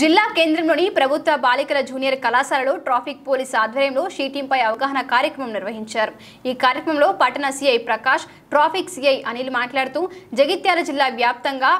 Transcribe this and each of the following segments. జిల్లా కేంద్రంలోని ప్రభుత్వ బాలికల జూనియర్ కళాశాలలో ట్రాఫిక్ పోలీస్ ఆధ్వర్యంలో షీ టీంపై అవగాహన కార్యక్రమం నిర్వహించారు. ఈ కార్యక్రమంలో పట్టణ CI Prakash, traffic CI Anil మాట్లాడుతూ జగిత్యాల జిల్లా వ్యాప్తంగా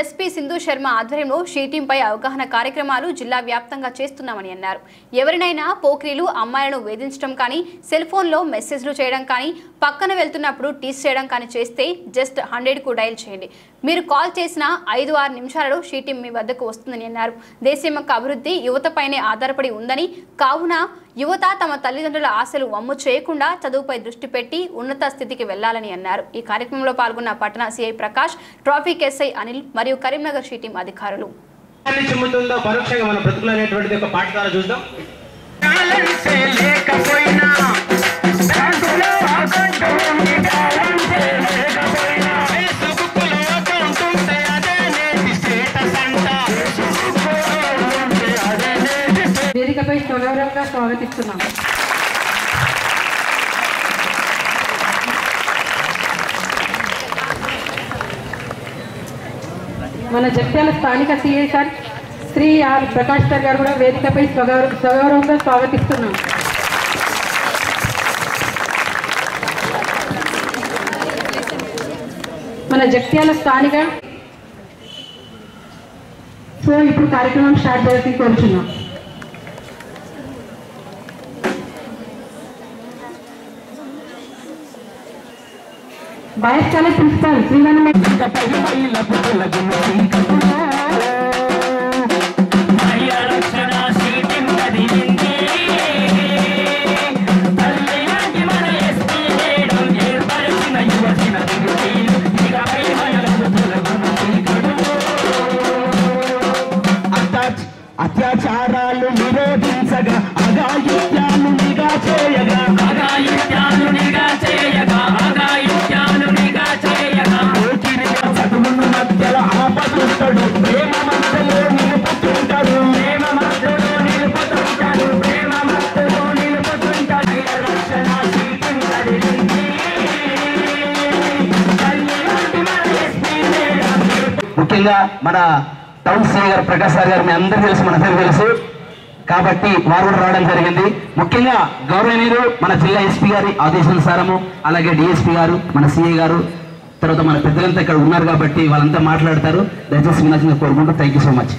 ఎస్పీ సింధు శర్మ ఆధ్వర్యంలో షీ టీంపై అవగాహన కార్యక్రమాలు జిల్లా వ్యాప్తంగా చేస్తున్నామని అన్నారు. ఎవరినైనా పోకిరీలు అమ్మాయిలను వేధించడం కానీ, సెల్ ఫోన్లో మెసేజ్లు చేయడం కానీ, పక్కన వెళ్తున్నప్పుడు టీస్ చేయడం కానీ చేస్తే జస్ట్ 100కు డయల్ చేయండి. మీరు కాల్ చేసిన 5-6 నిమిషాలలో షీ టీం మీ వద్దకు వస్తుందని అన్నారు. దేశం యొక్క అభివృద్ధి యువతపైనే ఆధారపడి ఉందని, కావున యువత తమ తల్లిదండ్రుల ఆశలు వమ్ము చేయకుండా చదువుపై దృష్టి పెట్టి ఉన్నత స్థితికి వెళ్లాలని అన్నారు. ఈ కార్యక్రమంలో పాల్గొన్న పట్టణ CI Prakash, traffic SI Anil మరియు కరీంనగర్ షీ టీం అధికారులు వేదికపై సౌరవంగా స్వాగతిస్తున్నాము. మన జగిత్యాల స్థానిక CI sir Shri R Prakash sir గారు కూడా వేదికపై సగౌరవంగా స్వాగతిస్తున్నాం. మన జగిత్యాల స్థానిక సో ఇప్పుడు కార్యక్రమం స్టార్ట్ చేసి కోరుచున్నాం. बायस्काले प्रिंसिपल श्रीवन में అత్యాచారాలు నిరోధించగా అగాయిత్యాలు నిఘా చేయగా ముఖ్యంగా మన టౌన్ సిఐ గారు ప్రకాష్ సార్ గారు మీ అందరూ తెలుసు, మన అందరూ తెలుసు కాబట్టి వారు కూడా రావడం జరిగింది. ముఖ్యంగా గౌరవనీయులు మన జిల్లా ఎస్పీ గారి ఆదేశానుసారము, అలాగే డిఎస్పీ గారు, మన సిఐ గారు, తర్వాత మన పెద్దలంతా ఇక్కడ ఉన్నారు కాబట్టి వాళ్ళంతా మాట్లాడతారు. దయచేసి వినాశంగా కోరుకుంటూ థ్యాంక్ యూ సో మచ్.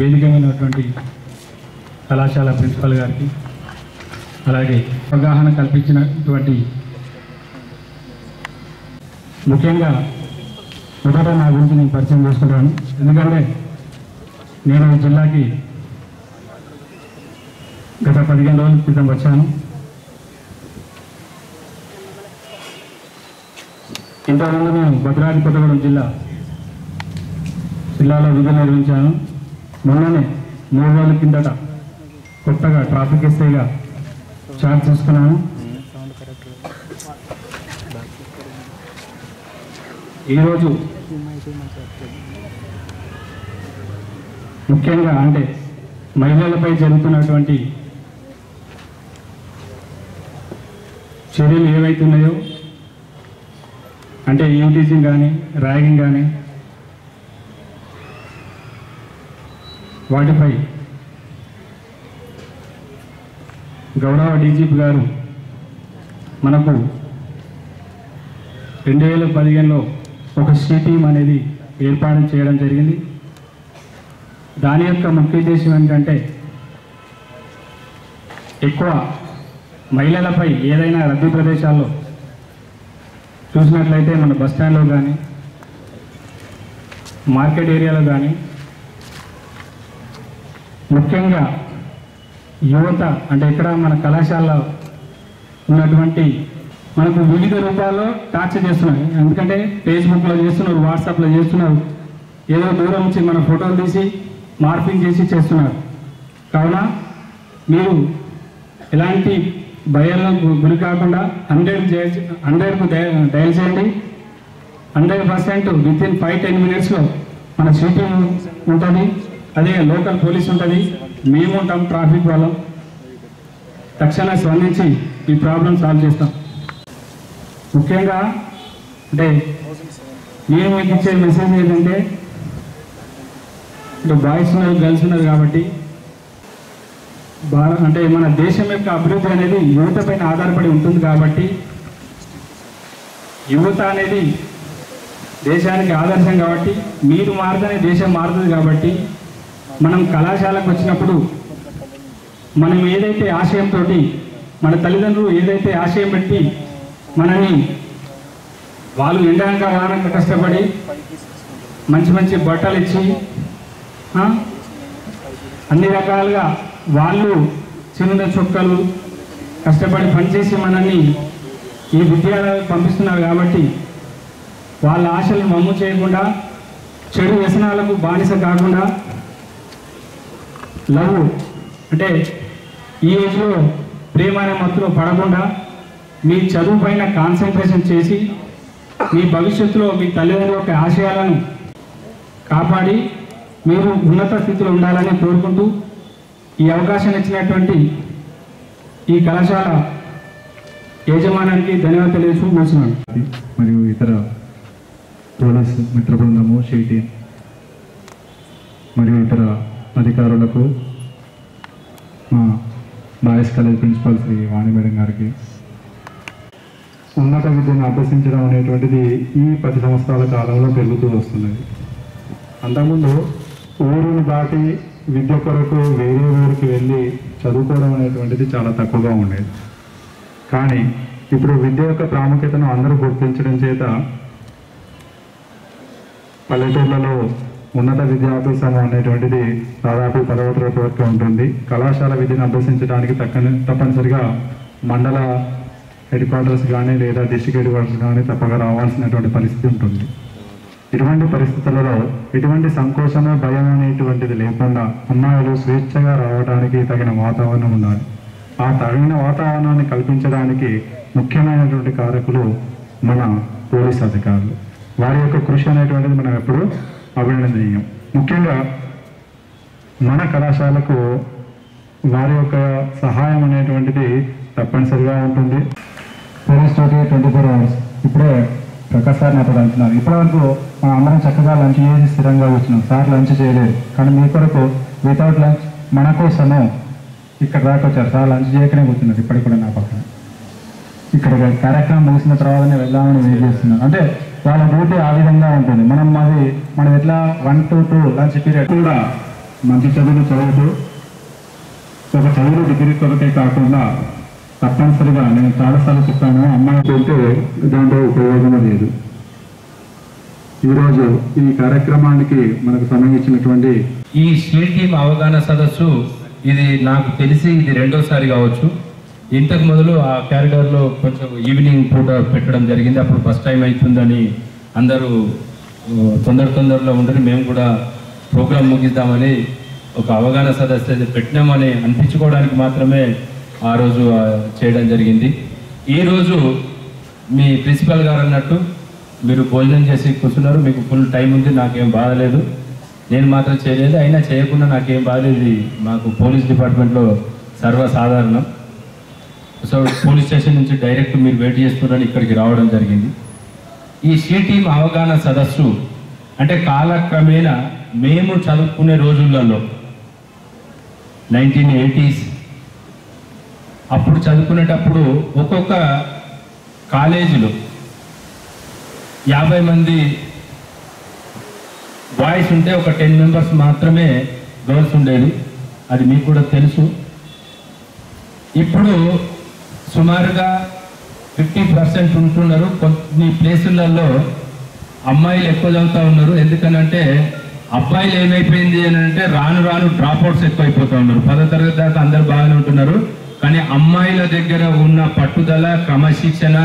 వేదికమైనటువంటి కళాశాల ప్రిన్సిపల్ గారికి, అలాగే అవగాహన కల్పించినటువంటి ముఖ్యంగా ఒకట నా గురించి నేను పరిచయం చేసుకుంటాను. ఎందుకంటే నేను ఈ జిల్లాకి గత 15 రోజుల క్రితం వచ్చాను. ఇంతకుముందు నేను భద్రాద్రి కొత్తగూడెం జిల్లాలో విధులు నిర్వహించాను. మొన్ననే 3 రోజుల కిందట కొత్తగా ట్రాఫిక్ ఎస్ఐగా ఛార్జ్ తీసుకున్నాను. ఈరోజు ముఖ్యంగా అంటే మహిళలపై జరుగుతున్నటువంటి చర్యలు ఏవైతున్నాయో, అంటే యూటీజింగ్ కానీ ర్యాగింగ్ కానీ, వాటిపై గౌరవ డీజీపీ గారు మనకు 2015లో ఒక షీ టీమ్ అనేది ఏర్పాటు చేయడం జరిగింది. దాని యొక్క ముఖ్య ఉద్దేశం ఏంటంటే ఎక్కువ మహిళలపై ఏదైనా రద్దీ ప్రదేశాల్లో చూసినట్లయితే మన బస్టాండ్లో కానీ మార్కెట్ ఏరియాలో కానీ ముఖ్యంగా యువత అంటే ఇక్కడ మన కళాశాలలో ఉన్నటువంటి మనకు వివిధ రూపాల్లో టార్చర్ చేస్తున్నారు. ఎందుకంటే ఫేస్బుక్లో చేస్తున్నారు, వాట్సాప్లో చేస్తున్నారు, ఏదో దూరం నుంచి మన ఫోటోలు తీసి మార్పింగ్ చేసి చేస్తున్నారు. కావున మీరు ఎలాంటి భయాలకు గురి కాకుండా 100కు డయల్ చేయండి. 100% వితిన్ 5-10 minutesలో మన షీ టీమ్ ఉంటుంది, అదే లోకల్ పోలీస్ ఉంటుంది, మేము ఉంటాం ట్రాఫిక్ వాళ్ళం. తక్షణ స్పందించి ఈ ప్రాబ్లం సాల్వ్ చేస్తాం. ముఖ్యంగా అంటే నేను మీకు ఇచ్చే మెసేజ్ ఏంటంటే అంటే బాయ్స్ ఉన్నారు గర్ల్స్ ఉన్నారు కాబట్టి అంటే మన దేశం యొక్క అభివృద్ధి అనేది యువత పైన ఆధారపడి ఉంటుంది కాబట్టి యువత అనేది దేశానికి ఆదర్శం కాబట్టి మీరు మారుతూనే దేశం మారుతుంది కాబట్టి మనం కళాశాలకు వచ్చినప్పుడు మనం ఏదైతే ఆశయంతో మన తల్లిదండ్రులు ఏదైతే ఆశయం పెట్టి మనని వాళ్ళు ఎండగా రానంత కష్టపడి మంచి మంచి బట్టలు ఇచ్చి అన్ని రకాలుగా వాళ్ళు చిన్న చొక్కలు కష్టపడి పనిచేసి మనల్ని ఈ విద్యాలయాలకు పంపిస్తున్నారు కాబట్టి వాళ్ళ ఆశలను మమ్ము చేయకుండా చెడు వ్యసనాలకు బానిస కాకుండా లవ్ అంటే ఈ ఏజ్లో ప్రేమ అనే మత్తులో పడకుండా మీ చదువు పైన కాన్సన్ట్రేషన్ చేసి మీ భవిష్యత్తులో మీ తల్లిదండ్రుల యొక్క ఆశయాలను కాపాడి మీరు ఉన్నత స్థితిలో ఉండాలని కోరుకుంటూ ఈ అవకాశం ఇచ్చినటువంటి ఈ కళాశాల యజమానానికి ధన్యవాదాలు తెలియజేస్తున్నాను. మరియు ఇతర పోలీస్ మిత్ర బృందము సిటీ మరియు ఇతర అధికారులకు మా boys college principal Shri Vani madam గారికి, ఉన్నత విద్యను అభ్యసించడం అనేటువంటిది ఈ 10 సంవత్సరాల కాలంలో పెరుగుతూ వస్తున్నది. అంతకుముందు ఊరును దాటి విద్య కొరకు వేరే ఊరికి వెళ్ళి చదువుకోవడం అనేటువంటిది చాలా తక్కువగా ఉండేది. కానీ ఇప్పుడు విద్య యొక్క ప్రాముఖ్యతను అందరూ గుర్తించడం చేత పల్లెటూర్లలో ఉన్నత విద్యాభ్యాసం అనేటువంటిది దాదాపు 60 వరకు ఉంటుంది. కళాశాల విద్యను అభ్యసించడానికి తప్పనిసరిగా మండల హెడ్ క్వార్టర్స్ కానీ లేదా డిస్ట్రిక్ట్ హెడ్ క్వార్టర్స్ కానీ తప్పక రావాల్సినటువంటి పరిస్థితి ఉంటుంది. ఇటువంటి పరిస్థితులలో ఎటువంటి సంకోచము భయం అనేటువంటిది లేకుండా అమ్మాయిలు స్వేచ్ఛగా రావడానికి తగిన వాతావరణం ఉండాలి. ఆ తగిన వాతావరణాన్ని కల్పించడానికి ముఖ్యమైనటువంటి కారకులు మన పోలీస్ అధికారులు. వారి యొక్క కృషి అనేటువంటిది మనం ఎప్పుడూ అభినందనీయం. ముఖ్యంగా మన కళాశాలకు వారి యొక్క సహాయం అనేటువంటిది తప్పనిసరిగా ఉంటుంది. Police duty 24 hours. ఇప్పుడే ప్రకాశ్ సార్ నాతో అంటున్నారు, ఇప్పటివరకు మనం అందరం చక్కగా లంచ్ చేసి స్థిరంగా వచ్చినాం, సార్ లంచ్ చేయలేదు, కానీ మీ కొరకు వితౌట్ లంచ్ మన కోసము ఇక్కడ దాకొచ్చారు. సార్ లంచ్ చేయకనే కూర్చున్నారు ఇప్పటికి కూడా నా పక్కన. ఇక్కడ కార్యక్రమం ముగిసిన తర్వాతనే వెళ్దామని వెయిట్ చేస్తున్నాను. అంటే వాళ్ళ డ్యూటీ ఆ విధంగా ఉంటుంది. మనం ఎట్లా 1 to 2 లంచ్ పీరియడ్ కూడా మంచి చదువులు చదువుతూ ఒక చదువులు డిగ్రీ కొరకే కాకుండా తప్పనిసరిగా నేను చాలాసార్లు చెప్తాను, అమ్మాయి వెళ్తే దాంట్లో ఉపయోగం లేదు. ఈరోజు ఈ కార్యక్రమానికి మనకు సంబంధించినటువంటి ఈ స్వీట్ టీమ్ అవగాహన సదస్సు ఇది నాకు తెలిసి ఇది 2వ సారి కావచ్చు. ఇంతకు మొదలు ఆ క్యారిడార్లో కొంచెం ఈవినింగ్ పూట పెట్టడం జరిగింది. అప్పుడు ఫస్ట్ టైం అవుతుందని అందరూ తొందరలో ఉండని మేము కూడా ప్రోగ్రాం ముగిద్దామని ఒక అవగాహన సదస్సు పెట్టినామని అనిపించుకోవడానికి మాత్రమే ఆ రోజు చేయడం జరిగింది. ఈరోజు మీ ప్రిన్సిపల్ గారు అన్నట్టు మీరు భోజనం చేసి కూర్చున్నారు, మీకు ఫుల్ టైం ఉంది, నాకేం బాధలేదు, నేను మాత్రం చేయలేదు, అయినా చేయకుండా నాకేం బాధలేదు. మాకు పోలీస్ డిపార్ట్మెంట్లో సర్వసాధారణం. సో పోలీస్ స్టేషన్ నుంచి డైరెక్ట్ మీరు వెయిట్ చేస్తున్నారని ఇక్కడికి రావడం జరిగింది. ఈ సి టీమ్ అవగాహన సదస్సు అంటే కాలక్రమేణా మేము చదువుకునే రోజులలో 1980s అప్పుడు చదువుకునేటప్పుడు ఒక్కొక్క కాలేజీలో 50 మంది బాయ్స్ ఉంటే ఒక 10 members మాత్రమే గర్ల్స్ ఉండేది. అది మీకు కూడా తెలుసు. ఇప్పుడు సుమారుగా 50% ఉంటున్నారు. కొన్ని ప్లేసులలో అమ్మాయిలు ఎక్కువ చదువుతూ ఉన్నారు. ఎందుకనంటే అబ్బాయిలు ఏమైపోయింది అని అంటే రాను రాను డ్రాప్అవుట్స్ ఎక్కువైపోతూ ఉన్నారు. 10వ తరగతి దాకా అందరు బాగానే ఉంటున్నారు, కానీ అమ్మాయిల దగ్గర ఉన్న పట్టుదల, క్రమశిక్షణ,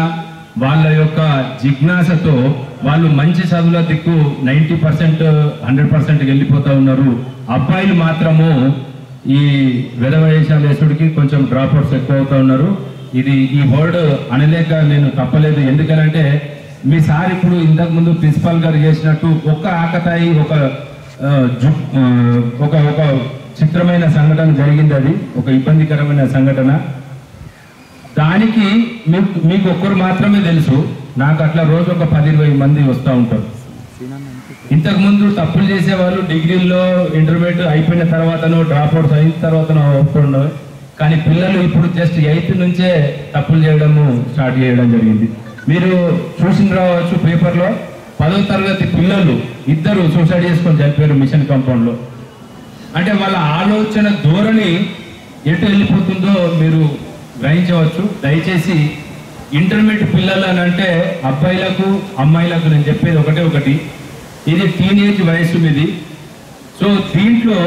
వాళ్ళ యొక్క జిజ్ఞాసతో వాళ్ళు మంచి చదువుల దిక్కు 90%, 100% వెళ్ళిపోతూ ఉన్నారు. అబ్బాయిలు మాత్రము ఈ విధవయేషాలు వేసుడికి కొంచెం డ్రాప్అవుట్స్ ఎక్కువ అవుతూ ఉన్నారు. ఇది ఈ వర్డ్ అనలేక నేను తప్పలేదు. ఎందుకనంటే మీ సార్ ఇప్పుడు ఇంతకుముందు ప్రిన్సిపాల్ గారు చేసినట్టు ఒక్క ఆకతాయి ఒక చిత్రమైన సంఘటన జరిగింది. అది ఒక ఇబ్బందికరమైన సంఘటన. దానికి మీకు ఒక్కరు మాత్రమే తెలుసు. నాకు అట్లా రోజు ఒక 10-20 మంది వస్తూ ఉంటారు. ఇంతకు ముందు తప్పులు చేసేవాళ్ళు డిగ్రీల్లో ఇంటర్మీడియట్ అయిపోయిన తర్వాతనో డ్రాప్ అవుట్స్ అయిన తర్వాతనో అవుతుండే, కానీ పిల్లలు ఇప్పుడు జస్ట్ 8 నుంచే తప్పులు చేయడము స్టార్ట్ చేయడం జరిగింది. మీరు చూసిన రావచ్చు పేపర్లో 10వ తరగతి పిల్లలు ఇద్దరు సూసైడ్ చేసుకొని చనిపోయారు మిషన్ కాంపౌండ్లో. అంటే వాళ్ళ ఆలోచన ధోరణి ఎటు వెళ్ళిపోతుందో మీరు గ్రహించవచ్చు. దయచేసి ఇంటర్మీడియట్ పిల్లలు అని అంటే అబ్బాయిలకు అమ్మాయిలకు నేను చెప్పేది ఒకటి, ఇది టీనేజ్ వయసు ఇది. సో దీంట్లో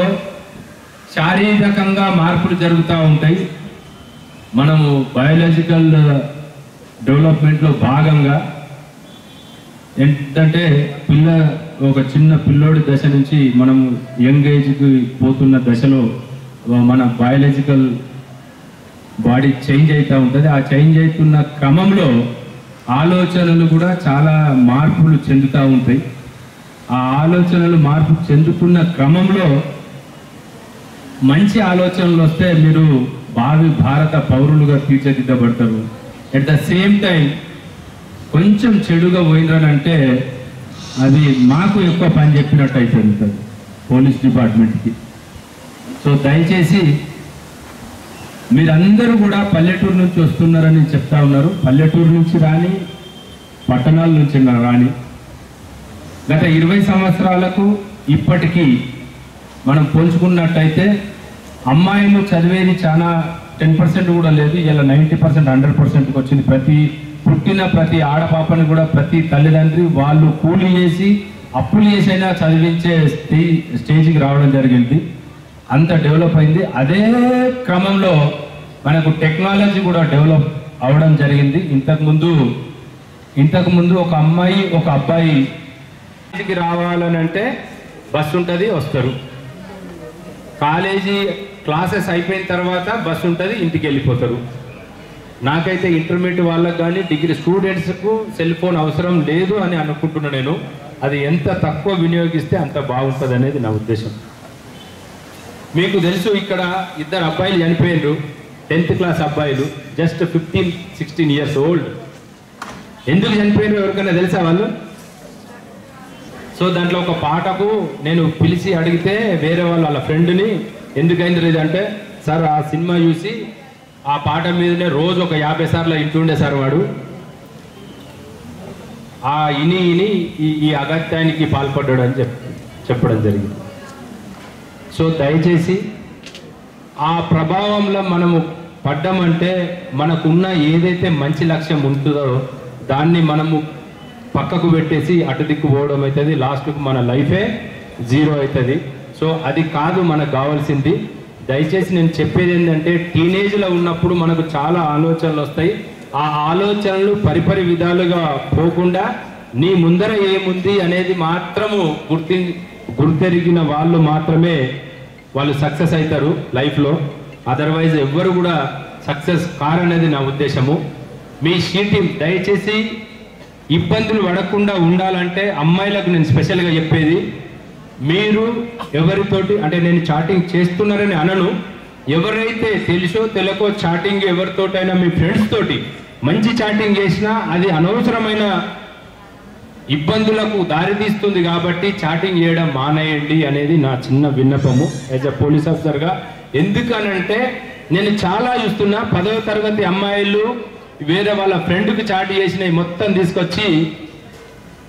శారీరకంగా మార్పులు జరుగుతూ ఉంటాయి. మనము బయాలజికల్ డెవలప్మెంట్లో భాగంగా ఏంటంటే ఒక చిన్న పిల్లోడి దశ నుంచి మనము యంగ్ ఏజ్కి పోతున్న దశలో మన బయాలజికల్ బాడీ చేంజ్ అవుతూ ఉంటుంది. ఆ చేంజ్ అవుతున్న క్రమంలో ఆలోచనలు కూడా చాలా మార్పులు చెందుతూ ఉంటాయి. ఆ ఆలోచనలు మార్పు చెందుతున్న క్రమంలో మంచి ఆలోచనలు వస్తే మీరు భావి భారత పౌరులుగా తీర్చిదిద్దబడతారు. అట్ ద సేమ్ టైం కొంచెం చెడుగా పోయినారంటే అది మాకు ఎక్కువ పని చెప్పినట్టు అయిపోతుంది పోలీస్ డిపార్ట్మెంట్కి. సో దయచేసి మీరందరూ కూడా పల్లెటూరు నుంచి వస్తున్నారని చెప్తా ఉన్నారు. పల్లెటూరు నుంచి రాని, పట్టణాల నుంచి రాని, గత 20 సంవత్సరాలకు ఇప్పటికీ మనం పోల్చుకున్నట్టయితే అమ్మాయిలు చదివేది చాలా 10% కూడా లేదు. ఇలా 90% 100%కి వచ్చింది. ప్రతి ఆడపాపని కూడా ప్రతి తల్లిదండ్రి వాళ్ళు కూలి చేసి అప్పులు చేసైనా చదివించే స్టేజ్కి రావడం జరిగింది. అంత డెవలప్ అయింది. అదే క్రమంలో మనకు టెక్నాలజీ కూడా డెవలప్ అవడం జరిగింది. ఇంతకుముందు ఒక అమ్మాయి ఒక అబ్బాయి కాలేజీకి రావాలని అంటే బస్సు ఉంటుంది, వస్తారు. కాలేజీ క్లాసెస్ అయిపోయిన తర్వాత బస్సు ఉంటుంది, ఇంటికి వెళ్ళిపోతారు. నాకైతే ఇంటర్మీడియట్ వాళ్ళకు కానీ డిగ్రీ స్టూడెంట్స్కు సెల్ ఫోన్ అవసరం లేదు అని అనుకుంటున్నాను నేను. అది ఎంత తక్కువ వినియోగిస్తే అంత బాగుంటుంది అనేది నా ఉద్దేశం. మీకు తెలుసు, ఇక్కడ ఇద్దరు అబ్బాయిలు చనిపోయారు, 10th క్లాస్ అబ్బాయిలు, జస్ట్ 15-16 years old. ఎందుకు చనిపోయారు ఎవరికైనా తెలుసా వాళ్ళు? సో దాంట్లో ఒక పాటకు నేను పిలిచి అడిగితే వేరే వాళ్ళు వాళ్ళ ఫ్రెండ్ని ఎందుకైంది లేదంటే, సార్ ఆ సినిమా చూసి ఆ పాట మీదనే రోజు ఒక 50 సార్లు ఇంటుండే సార్ వాడు, ఆ ఈ అగత్యానికి పాల్పడ్డాడు అని చెప్పడం జరిగింది. సో దయచేసి ఆ ప్రభావంలో మనము పడ్డామంటే మనకున్న ఏదైతే మంచి లక్ష్యం ఉంటుందో దాన్ని మనము పక్కకు పెట్టేసి అటు దిక్కు పోవడం అవుతుంది. లాస్ట్కు మన లైఫే జీరో అవుతుంది. సో అది కాదు మనకు కావాల్సింది. దయచేసి నేను చెప్పేది ఏంటంటే, టీనేజ్లో ఉన్నప్పుడు మనకు చాలా ఆలోచనలు వస్తాయి. ఆ ఆలోచనలు పరిపరి విధాలుగా పోకుండా నీ ముందర ఏముంది అనేది మాత్రము గుర్తెరిగిన వాళ్ళు మాత్రమే వాళ్ళు సక్సెస్ అవుతారు లైఫ్లో. అదర్వైజ్ ఎవ్వరు కూడా సక్సెస్ కారనేది నా ఉద్దేశము. మీ షీటింగ్ దయచేసి ఇబ్బందులు పడకుండా ఉండాలంటే అమ్మాయిలకు నేను స్పెషల్గా చెప్పేది, మీరు ఎవరితోటి అంటే నేను చాటింగ్ చేస్తున్నారని అనను, ఎవరైతే తెలుసో తెలియకో చాటింగ్ ఎవరితోటైనా మీ ఫ్రెండ్స్ తోటి మంచి చాటింగ్ చేసినా అది అనవసరమైన ఇబ్బందులకు దారితీస్తుంది. కాబట్టి చాటింగ్ చేయడం మానేయండి అనేది నా చిన్న విన్నపము యాజ్ అ పోలీస్ ఆఫీసర్గా. ఎందుకనంటే నేను చాలా చూస్తున్నా 10వ తరగతి అమ్మాయిలు వేరే వాళ్ళ ఫ్రెండ్కి చాటి చేసినవి మొత్తం తీసుకొచ్చి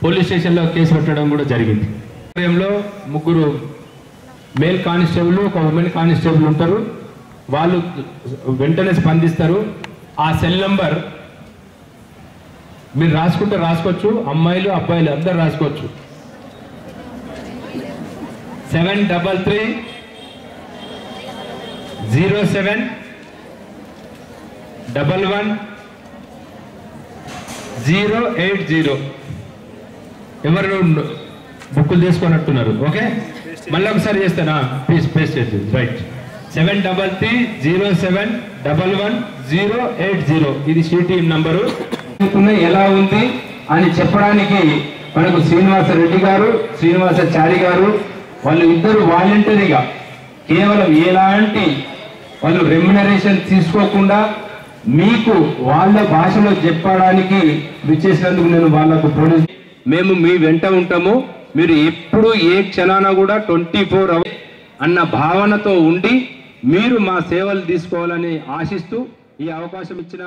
పోలీస్ స్టేషన్లో కేసు పెట్టడం కూడా జరిగింది. కార్యంలో 3 మేల్ కానిస్టేబుల్, 1 ఉమెన్ కానిస్టేబుల్ ఉంటారు. వాళ్ళు వెంటనే స్పందిస్తారు. ఆ సెల్ నెంబర్ మీరు రాసుకుంటే రాసుకోవచ్చు, అమ్మాయిలు అబ్బాయిలు అందరు రాసుకోవచ్చు. 73307111080. ఎవరు బుక్కులు తీసుకున్నట్టున్నారు? ఓకే, మళ్ళీ ఒకసారి చేస్తానా? ప్లీజ్ పేస్ట్ చేసి రైట్. 73307111080 ఇది సిటీఎం నంబరు. ఎలా ఉంది అని చెప్పడానికి మనకు శ్రీనివాస రెడ్డి గారు, శ్రీనివాసాచారి గారు వాళ్ళు ఇద్దరు వాలంటరీగా కేవలం ఎలాంటి వాళ్ళు రెమ్యునరేషన్ తీసుకోకుండా మీకు వాళ్ళ భాషలో చెప్పడానికి విచ్చేసినందుకు నేను వాళ్ళకు పోలీసు మేము మీ వెంట ఉంటాము. మీరు ఎప్పుడు ఏ క్షణాన కూడా 24 అవర్స్ అన్న భావనతో ఉండి మీరు మా సేవలు తీసుకోవాలని ఆశిస్తూ ఈ అవకాశం ఇచ్చిన